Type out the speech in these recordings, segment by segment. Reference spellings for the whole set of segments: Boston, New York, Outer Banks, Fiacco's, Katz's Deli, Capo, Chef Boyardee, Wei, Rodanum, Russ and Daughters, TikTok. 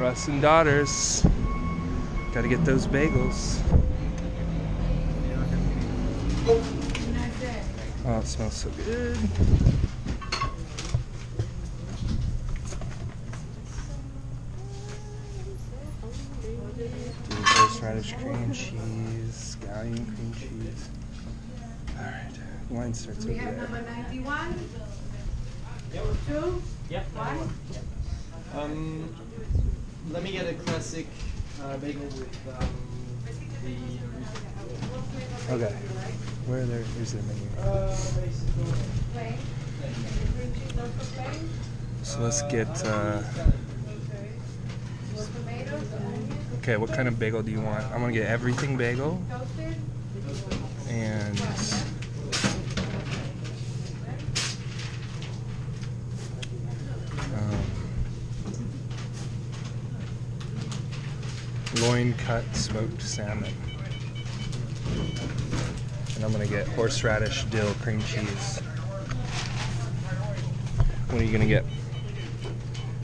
Russ and Daughters. Gotta get those bagels. Oh, it smells so good. Horseradish cream cheese, scallion cream cheese. Alright, the line starts over there. We have number 91? Yep. 2? Yep. 1? Yep. Let me get a classic bagel with the... Okay. Where are there? Here's their menu. So let's get... okay, what kind of bagel do you want? I'm gonna get everything bagel. And... loin cut smoked salmon. And I'm gonna get horseradish dill cream cheese. What are you gonna get?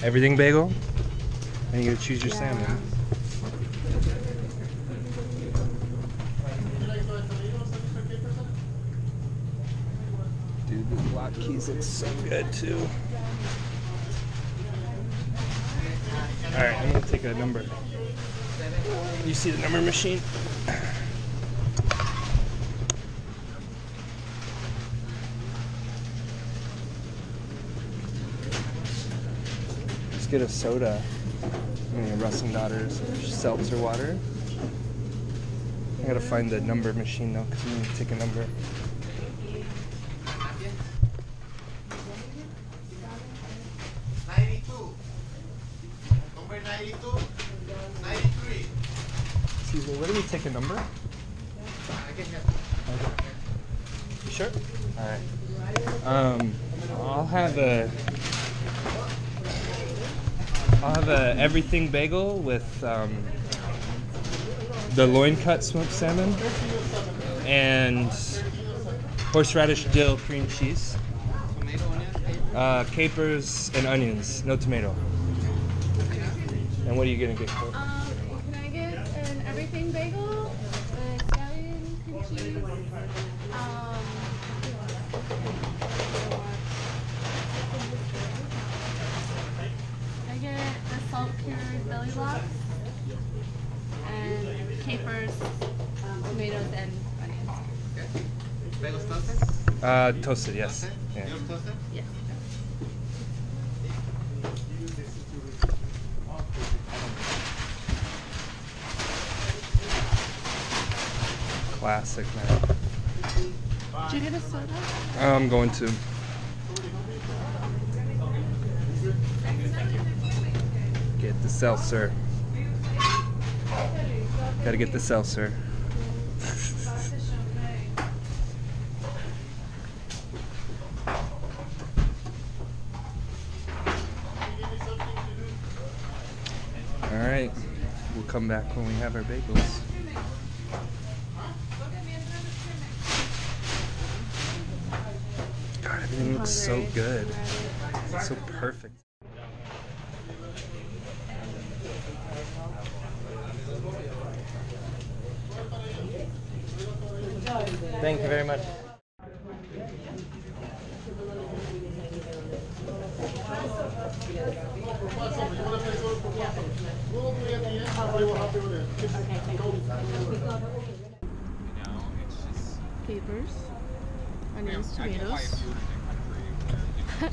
Everything bagel? And you're gonna choose your salmon. Dude, the latkes look so good too. Alright, I'm gonna take a number. You see the number machine? Just get a soda. I'm gonna get Russ and Daughters seltzer water. I gotta find the number machine though, because we need to take a number. Excuse me, where do we take a number? Okay. You sure? Alright. I'll have a everything bagel with the loin cut smoked salmon and horseradish dill cream cheese. Capers and onions, no tomato. And what are you gonna get for it? Can I get an everything bagel, a scallion cream cheese, I get a salt cured belly lox, and capers, tomatoes, and onions. Okay. Bagels toasted? Toasted, yes. Yeah. Yours toasted? Yes. Classic, man. Did you get a soda? I'm going to. Get the seltzer. Gotta get the seltzer. Alright, we'll come back when we have our bagels. Everything looks so good. It's so perfect. Thank you very much. Capers, onions, tomatoes.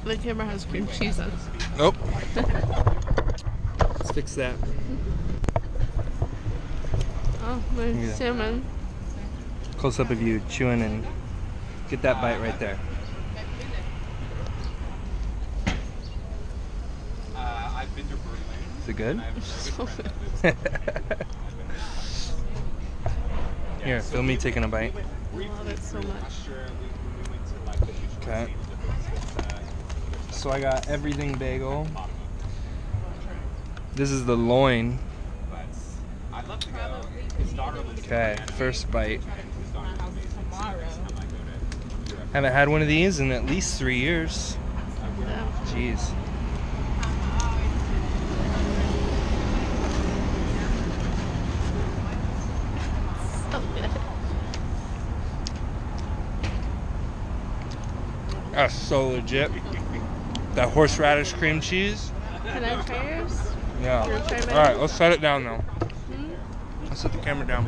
The camera has cream cheese on. Nope. Let's fix that. Oh, my salmon. Close up of you chewing and get that bite right there. I've been to Berlin. Is it good? So good. Here, film me taking a bite. I love it so much. Okay. So I got everything bagel. This is the loin. Okay, first bite. Haven't had one of these in at least 3 years. Jeez. That's so legit. That horseradish cream cheese. Can I try yours? Yeah. Can I try mine? All right, let's set it down though. Mm-hmm. Let's set the camera down.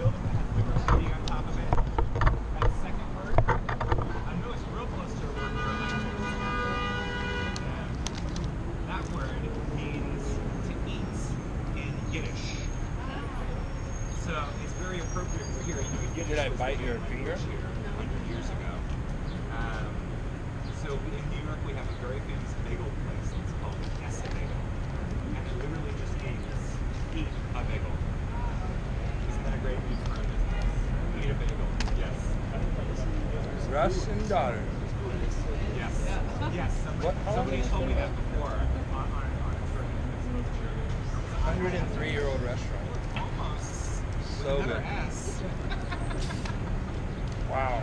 Did I bite your finger? 100 years ago. So in New York, we have a very famous bagel place. It's called Katz's Bagel, and it literally just means eat a bagel. Isn't that a great name for a business? Eat a bagel. Yes. Russ and Daughters. Yes. Yes. Somebody told me that before on a trip. 103-year-old restaurant. Almost. So good. Wow.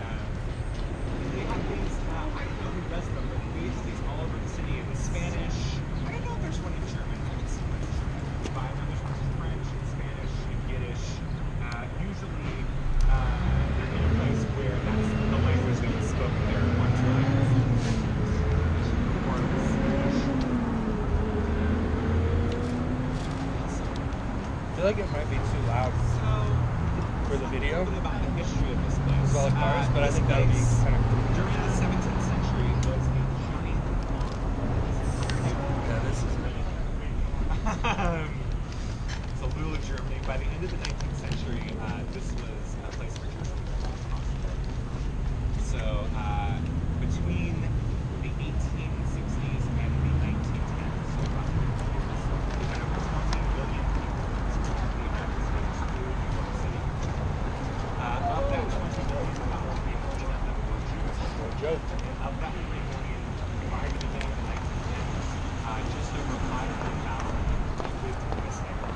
They have these, I don't know who does them, but they use these all over the city in Spanish. I don't know if there's one in German. I haven't seen one in German. But there's one in French, in Spanish, in Yiddish. Usually, they're in a place where that's the language that was spoken there in 1 trillion. Or Spanish. I feel like it might be too loud. For the video about the history of this place as well as ours, but I think that would be kind of cool. During the 17th century it was a giant farm. Yeah, this is really it's a little Germany. By the end of the 19th century this was a place for Jewish people to cross the so between the 1860s and the 1910s, so about 100 years, we had over 20 million people in the American States to New York City. Of that 20 million, about 3 million of them were Jews. No joke. And of that 3 million, by the beginning of the 1910s, just over 500,000 lived in this area.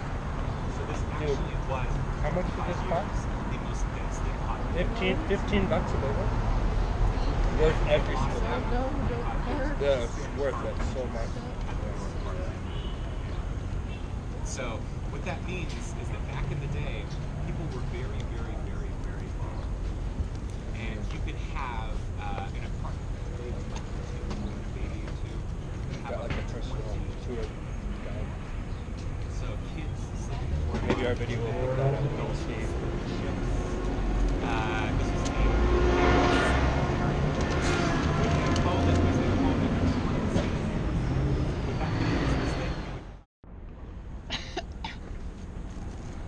So this actually was. How much did this cost? The most densely populated. $15 a bagel. Worth every single bagel. Yeah, it's worth it so much. So what that means is that back in the day, people were very poor, and you could have an apartment with a baby or two. You got like a personal tour guide. So kids sleeping for maybe our video will work out. We'll see. This was the what they called it was they called it a tourist city. What that means is that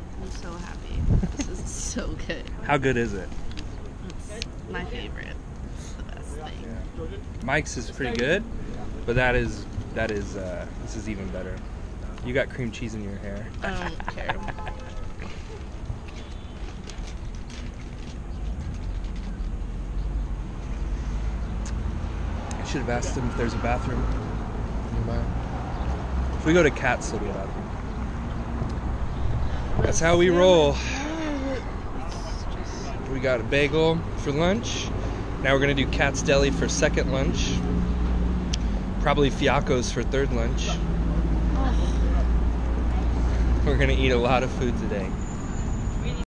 you would. I'm so happy. This is so good. How good is it? It's my favorite. It's the best thing. Yeah. Mike's is pretty good, but this is even better. You got cream cheese in your hair. I don't care. I should have asked him if there's a bathroom nearby. If we go to Katz's, there'll be a bathroom. That's how we roll. We got a bagel for lunch. Now we're gonna do Katz's Deli for second lunch. Probably Fiacco's for third lunch. We're gonna eat a lot of food today.